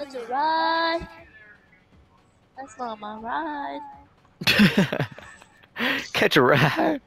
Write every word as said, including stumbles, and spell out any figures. It's a ride. That's not my ride. Catch a ride.